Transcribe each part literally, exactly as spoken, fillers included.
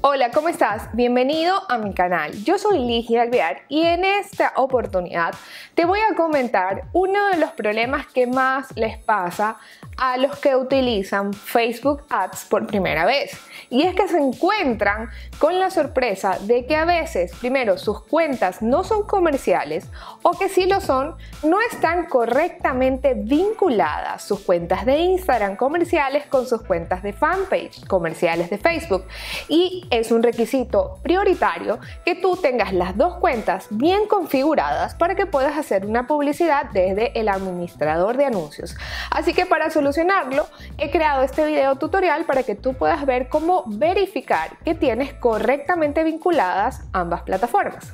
Hola, ¿cómo estás? Bienvenido a mi canal. Yo soy Ligia Alvear y en esta oportunidad te voy a comentar uno de los problemas que más les pasa a los que utilizan Facebook Ads por primera vez. Y es que se encuentran con la sorpresa de que a veces, primero, sus cuentas no son comerciales o que si lo son, no están correctamente vinculadas sus cuentas de Instagram comerciales con sus cuentas de fanpage comerciales de Facebook. Y es un requisito prioritario que tú tengas las dos cuentas bien configuradas para que puedas hacer una publicidad desde el administrador de anuncios. Así que para solucionarlo, he creado este video tutorial para que tú puedas ver cómo verificar que tienes correctamente vinculadas ambas plataformas.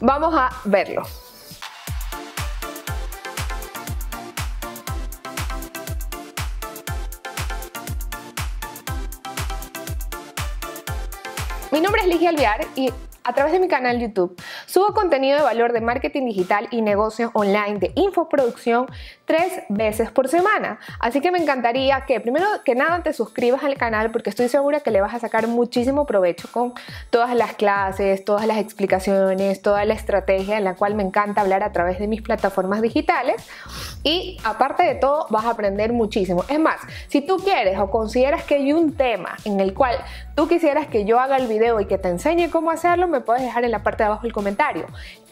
Vamos a verlo. Mi nombre es Ligia Alvear y a través de mi canal YouTube subo contenido de valor de marketing digital y negocios online de infoproducción tres veces por semana. Así que me encantaría que primero que nada te suscribas al canal porque estoy segura que le vas a sacar muchísimo provecho con todas las clases, todas las explicaciones, toda la estrategia en la cual me encanta hablar a través de mis plataformas digitales. Y aparte de todo vas a aprender muchísimo. Es más, si tú quieres o consideras que hay un tema en el cual tú quisieras que yo haga el video y que te enseñe cómo hacerlo, me puedes dejar en la parte de abajo el comentario.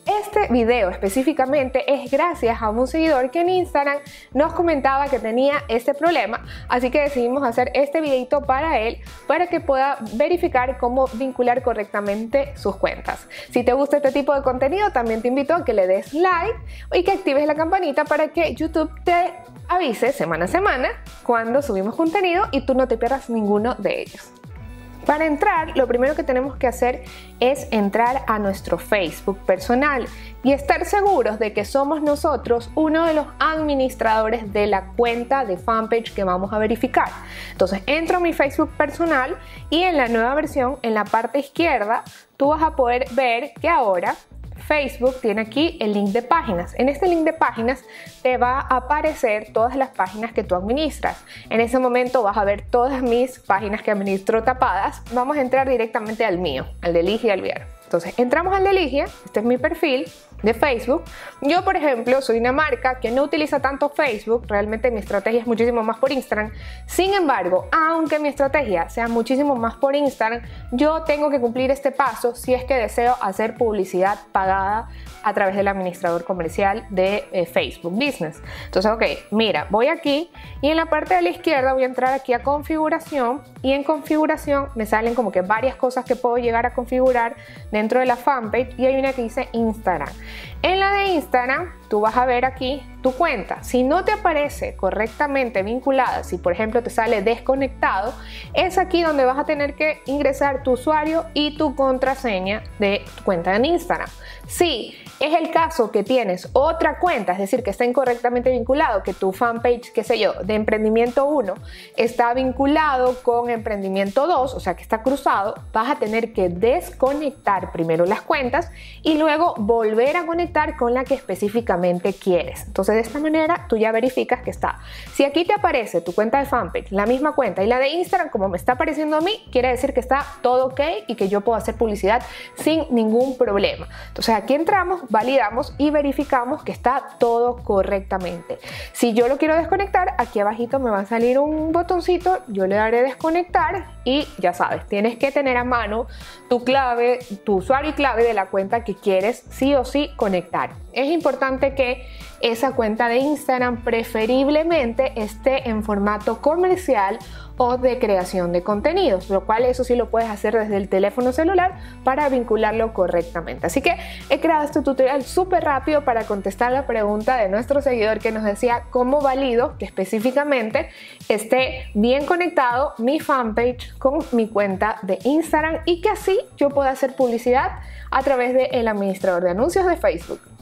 Este video específicamente es gracias a un seguidor que en Instagram nos comentaba que tenía este problema, así que decidimos hacer este videito para él, para que pueda verificar cómo vincular correctamente sus cuentas. Si te gusta este tipo de contenido, también te invito a que le des like y que actives la campanita para que YouTube te avise semana a semana cuando subimos contenido y tú no te pierdas ninguno de ellos. Para entrar, lo primero que tenemos que hacer es entrar a nuestro Facebook personal y estar seguros de que somos nosotros uno de los administradores de la cuenta de fanpage que vamos a verificar. Entonces entro a mi Facebook personal y en la nueva versión, en la parte izquierda, tú vas a poder ver que ahora Facebook tiene aquí el link de páginas. En este link de páginas te va a aparecer todas las páginas que tú administras. En ese momento vas a ver todas mis páginas que administro tapadas. Vamos a entrar directamente al mío, al de Ligia Alvear. Entonces entramos al de Ligia, este es mi perfil de Facebook. Yo, por ejemplo, soy una marca que no utiliza tanto Facebook, realmente mi estrategia es muchísimo más por Instagram. Sin embargo, aunque mi estrategia sea muchísimo más por Instagram, yo tengo que cumplir este paso si es que deseo hacer publicidad pagada a través del administrador comercial de eh, Facebook Business. Entonces, ok, mira, voy aquí y en la parte de la izquierda voy a entrar aquí a configuración y en configuración me salen como que varias cosas que puedo llegar a configurar dentro de la fanpage y hay una que dice Instagram. En la de Instagram, tú vas a ver aquí tu cuenta. Si no te aparece correctamente vinculada, si por ejemplo te sale desconectado, es aquí donde vas a tener que ingresar tu usuario y tu contraseña de tu cuenta en Instagram. Si es el caso que tienes otra cuenta, es decir, que está incorrectamente vinculado, que tu fanpage, qué sé yo, de emprendimiento uno está vinculado con emprendimiento dos, o sea que está cruzado, vas a tener que desconectar primero las cuentas y luego volver a conectar con la que específicamente quieres. Entonces, de esta manera tú ya verificas que está. Si aquí te aparece tu cuenta de fanpage, la misma cuenta y la de Instagram, como me está apareciendo a mí, quiere decir que está todo ok y que yo puedo hacer publicidad sin ningún problema. Entonces aquí entramos, validamos y verificamos que está todo correctamente. Si yo lo quiero desconectar, aquí abajito me va a salir un botoncito, yo le daré desconectar y ya sabes, tienes que tener a mano tu clave, tu usuario y clave de la cuenta que quieres sí o sí conectar. Es importante que esa cuenta de Instagram preferiblemente esté en formato comercial o de creación de contenidos, lo cual eso sí lo puedes hacer desde el teléfono celular para vincularlo correctamente. Así que he creado este tutorial súper rápido para contestar la pregunta de nuestro seguidor que nos decía cómo valido que específicamente esté bien conectado mi fanpage con mi cuenta de Instagram y que así yo pueda hacer publicidad a través del administrador de anuncios de Facebook.